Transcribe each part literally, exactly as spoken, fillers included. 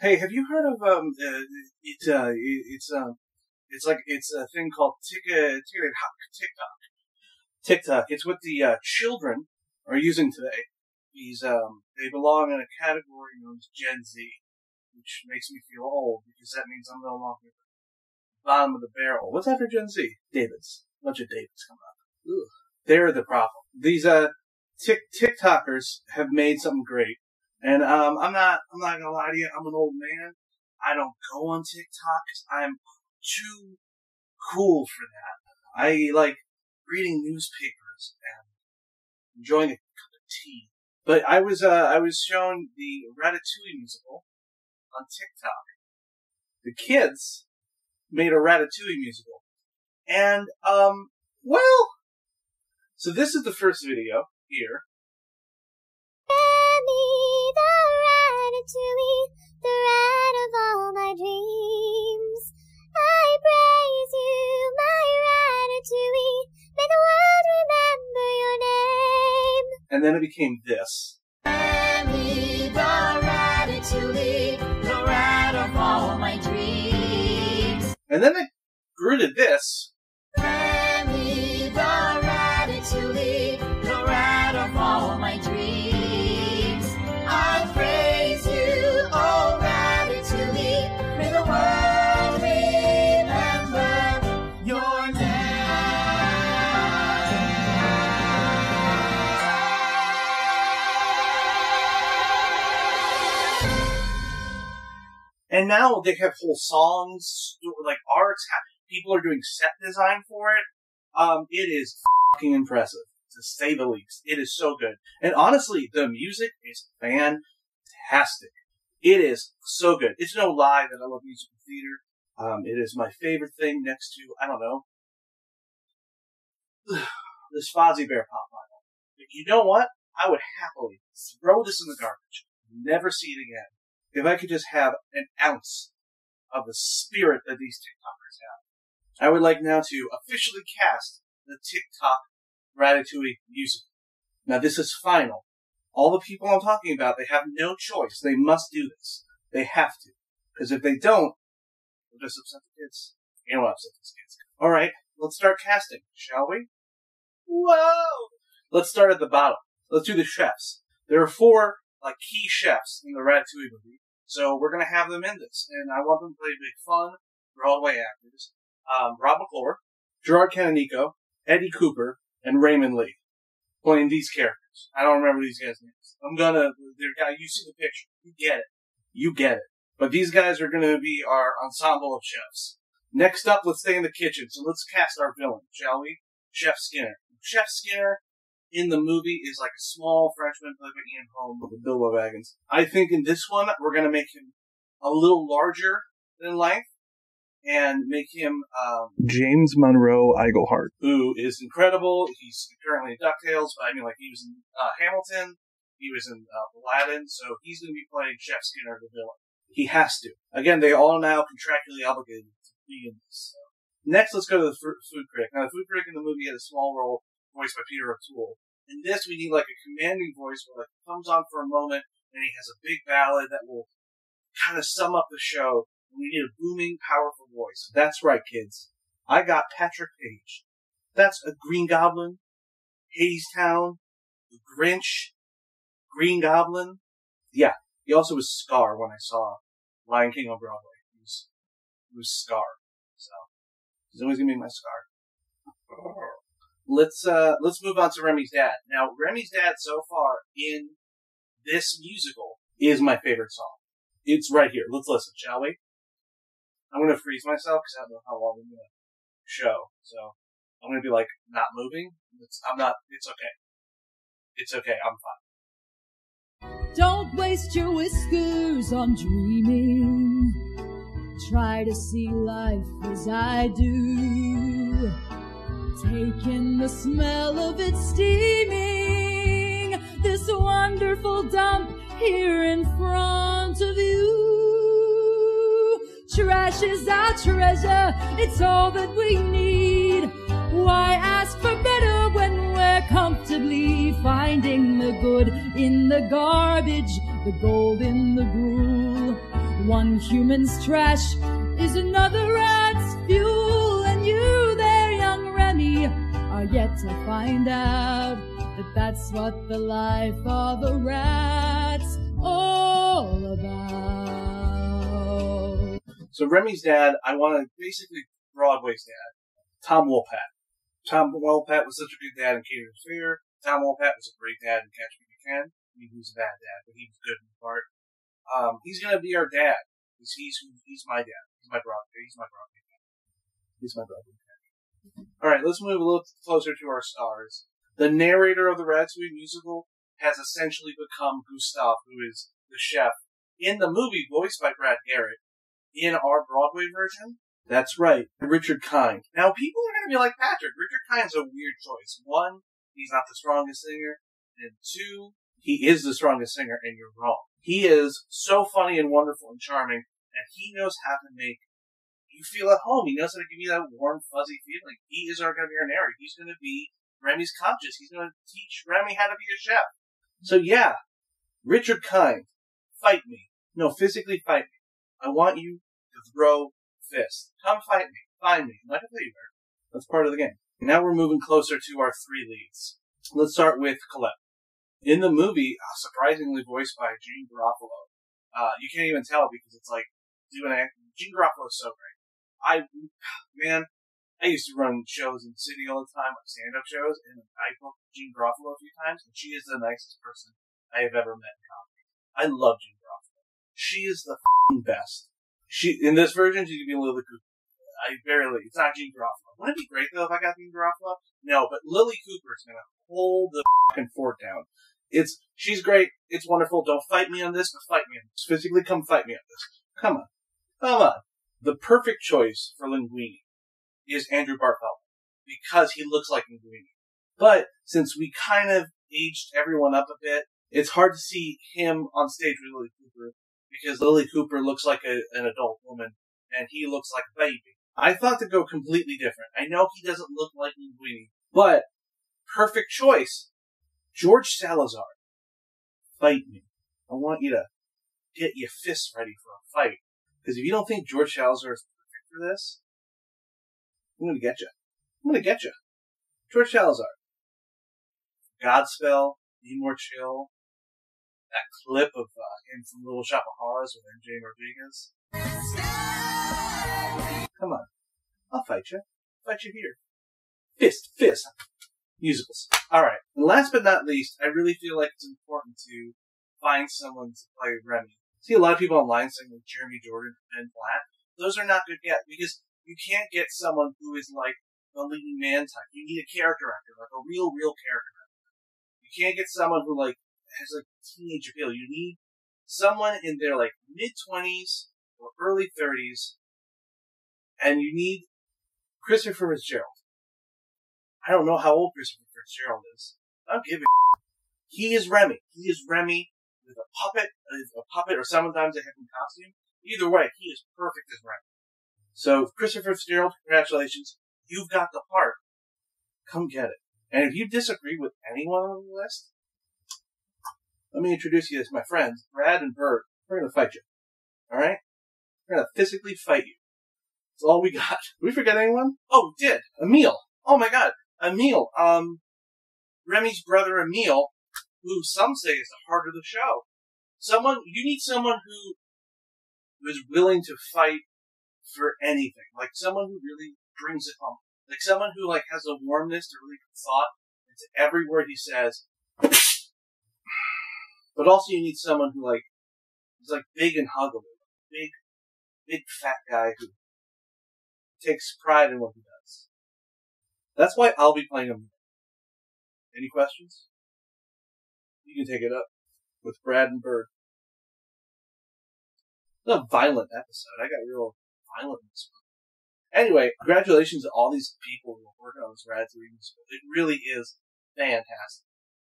Hey, have you heard of um? Uh, it's uh, it's um, uh, it's like it's a thing called TikTok. TikTok. TikTok. It's what the uh, children are using today. These um, they belong in a category known as Gen Z, which makes me feel old because that means I'm no longer at the bottom of the barrel. What's after Gen Z? Davids. A bunch of Davids come up. Ugh. They're the problem. These uh, tick TikTokers have made something great. And um, I'm not I'm not gonna lie to you. I'm an old man. I don't go on TikTok because I'm too cool for that. I like reading newspapers and enjoying a cup of tea. But I was uh, I was shown the Ratatouille musical on TikTok. The kids made a Ratatouille musical, and um, well, so this is the first video here. Ratatouille, the rat of all my dreams. I praise you, my Ratatouille. May the world remember your name. And then it became this. Remy, the Ratatouille, the rat of all my dreams. And then it grew to this. Remy, the Ratatouille, the rat of all my dreams. I praise. And now they have whole songs, like arts. People are doing set design for it. Um, it is fucking impressive, to say the least. It is so good. And honestly, the music is fantastic. It is so good. It's no lie that I love musical theater. Um, it is my favorite thing next to, I don't know, this Fozzie Bear pop model. But you know what? I would happily throw this in the garbage. Never see it again. If I could just have an ounce of the spirit that these TikTokers have, I would like now to officially cast the TikTok Ratatouille musical. Now, this is final. All the people I'm talking about, they have no choice. They must do this. They have to. Because if they don't, they'll just upset the kids. You know what upset these kids. All right, let's start casting, shall we? Whoa! Let's start at the bottom. Let's do the chefs. There are four, like, key chefs in the Ratatouille movie. So we're going to have them in this, and I want them to play big fun Broadway actors. Um, Rob McClure, Gerard Canonico, Eddie Cooper, and Raymond Lee playing these characters. I don't remember these guys' names. I'm going to, they're, you see the picture. You get it. You get it. But these guys are going to be our ensemble of chefs. Next up, let's stay in the kitchen, so let's cast our villain, shall we? Chef Skinner. Chef Skinner in the movie is like a small Frenchman played by Ian Holm with Bilbo Baggins. I think in this one, we're going to make him a little larger than life and make him um, James Monroe Iglehart, who is incredible. He's currently in DuckTales, but I mean, like, he was in uh, Hamilton, he was in uh, Aladdin, so he's going to be playing Chef Skinner, the villain. He has to. Again, they all now contractually obligated to be in this. So. Next, let's go to the food critic. Now, the food critic in the movie had a small role voiced by Peter O'Toole. In this, we need like a commanding voice where like he comes on for a moment and he has a big ballad that will kind of sum up the show. And we need a booming, powerful voice. That's right, kids. I got Patrick Page. That's a Green Goblin, Hadestown, the Grinch, Green Goblin. Yeah, he also was Scar when I saw Lion King on Broadway. He was, he was Scar, so he's always gonna be my Scar. Let's uh let's move on to Remy's dad. Now, Remy's dad so far in this musical is my favorite song. It's right here. Let's listen, shall we? I'm gonna freeze myself because I don't know how long I'm gonna show. So I'm gonna be like not moving. It's, I'm not. It's okay. It's okay. I'm fine. Don't waste your whiskers on dreaming. Try to see life as I do. Taking the smell of it steaming, this wonderful dump here in front of you. Trash is our treasure, it's all that we need. Why ask for better when we're comfortably finding the good in the garbage, the gold in the gruel? One human's trash is another rat's fuel, and you there, young Remy, are yet to find out that that's what the life of a rat's all about. So Remy's dad, I want to basically Broadway's dad, Tom Wopat. Tom Wopat was such a good dad in Caterers Fair. Tom Wopat was a great dad in Catch Me If You Can. I mean, he was a bad dad, but he was good in the part. Um, he's gonna be our dad. He's he's, he's my dad. He's my brother. He's my brother. He's my brother. All right, let's move a little closer to our stars. The narrator of the Ratatouille musical has essentially become Gustav, who is the chef in the movie, voiced by Brad Garrett. In our Broadway version, that's right, Richard Kind. Now people are gonna be like, Patrick, Richard Kind's a weird choice. One, he's not the strongest singer, and two, he is the strongest singer, and you're wrong. He is so funny and wonderful and charming, and he knows how to make you feel at home. He knows how to give you that warm, fuzzy feeling. He is our going to be our narrator. He's going to be Remy's conscience. He's going to teach Remy how to be a chef. So yeah, Richard Kind, fight me. No, physically fight me. I want you to throw fists. Come fight me. Find me. I'm not going to play you there. That's part of the game. Now we're moving closer to our three leads. Let's start with Colette. In the movie, uh, surprisingly voiced by Janeane Garofalo. Uh, you can't even tell because it's like, doing an act. Janeane Garofalo is so great. I, man, I used to run shows in the city all the time, like stand-up shows, and I booked Janeane Garofalo a few times, and she is the nicest person I have ever met in comedy. I love Janeane Garofalo. She is the f***ing best. She, in this version, she could be a little bit goofy. I barely, it's not Janeane Garofalo. Wouldn't it be great, though, if I got Janeane Garofalo? No, but Lilli Cooper is going to hold the f***ing fort down. It's, she's great, it's wonderful, don't fight me on this, but fight me on this. Physically, come fight me on this. Come on. Come on. The perfect choice for Linguini is Andrew Bartholomew, because he looks like Linguini. But, since we kind of aged everyone up a bit, it's hard to see him on stage with Lilli Cooper, because Lilli Cooper looks like a, an adult woman, and he looks like a baby. I thought to go completely different. I know he doesn't look like Linguini, but perfect choice. George Salazar, fight me. I want you to get your fists ready for a fight. Because if you don't think George Salazar is perfect for this, I'm going to get you. I'm going to get you. George Salazar. Godspell, Be More Chill. That clip of uh, him from Little Shop of Horrors with M J Rodriguez. Come on. I'll fight you. I'll fight you here. Fist, fist. Musicals. All right. And last but not least, I really feel like it's important to find someone to play Remy. I see a lot of people online saying like Jeremy Jordan and Ben Platt. Those are not good yet because you can't get someone who is like the leading man type. You need a character actor, like a real, real character actor. You can't get someone who like has like teenage appeal. You need someone in their like mid twenties or early thirties, and you need Christopher Fitzgerald. I don't know how old Christopher Fitzgerald is. I don't give a shit. He is Remy. He is Remy with a puppet, a puppet, or sometimes they have him in costume. Either way, he is perfect as Remy. So, Christopher Fitzgerald, congratulations. You've got the part. Come get it. And if you disagree with anyone on the list, let me introduce you as my friends, Brad and Bert. We're going to fight you. Alright? We're going to physically fight you. That's all we got. Did we forget anyone? Oh, we did. Emile. Oh my god. Emile, um, Remy's brother Emile, who some say is the heart of the show. Someone, you need someone who is willing to fight for anything. Like someone who really brings it home. Like someone who like has a warmness to really good thought into every word he says. But also you need someone who like, is like big and huggable. Big, big fat guy who takes pride in what he does. That's why I'll be playing him. Any questions? You can take it up with Brad and Bird. It's a violent episode. I got real violent in this one. Anyway, congratulations to all these people who are working on this Ratatouille musical. It really is fantastic.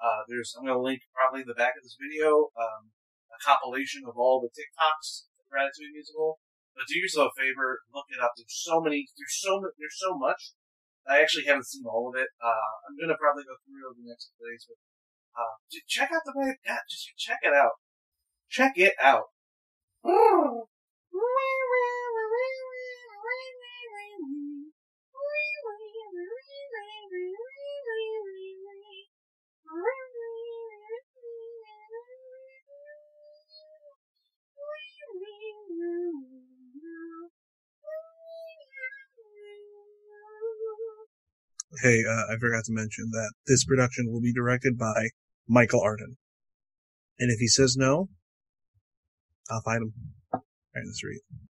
Uh, there's, I'm going to link probably in the back of this video um, a compilation of all the TikToks for the Ratatouille musical. But do yourself a favor, look it up. There's so many. There's so There's so much. I actually haven't seen all of it. Uh, I'm going to probably go through it over the next few days. But, uh, check out the way it got. Just check it out. Check it out. Hey, uh, I forgot to mention that this production will be directed by Michael Arden. And if he says no, I'll fight him. All right, let's read.